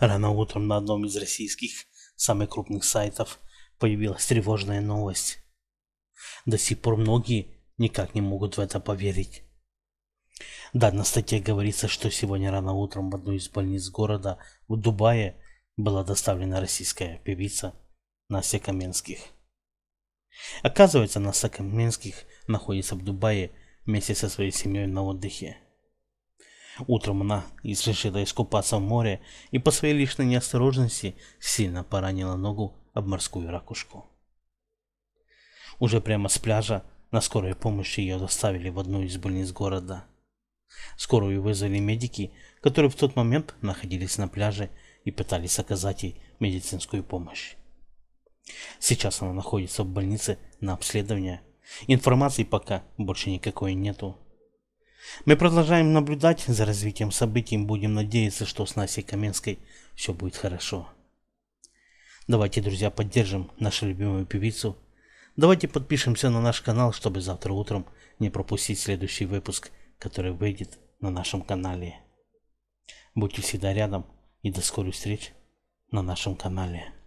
Рано утром на одном из российских, самых крупных сайтов появилась тревожная новость. До сих пор многие никак не могут в это поверить. Да, на статье говорится, что сегодня рано утром в одну из больниц города в Дубае была доставлена российская певица Настя Каменских. Оказывается, Настя Каменских находится в Дубае вместе со своей семьей на отдыхе. Утром она решила искупаться в море и по своей личной неосторожности сильно поранила ногу об морскую ракушку. Уже прямо с пляжа на скорой помощи ее доставили в одну из больниц города. Скорую вызвали медики, которые в тот момент находились на пляже и пытались оказать ей медицинскую помощь. Сейчас она находится в больнице на обследовании. Информации пока больше никакой нету. Мы продолжаем наблюдать за развитием событий и будем надеяться, что с Настей Каменской все будет хорошо. Давайте, друзья, поддержим нашу любимую певицу. Давайте подпишемся на наш канал, чтобы завтра утром не пропустить следующий выпуск, который выйдет на нашем канале. Будьте всегда рядом и до скорых встреч на нашем канале.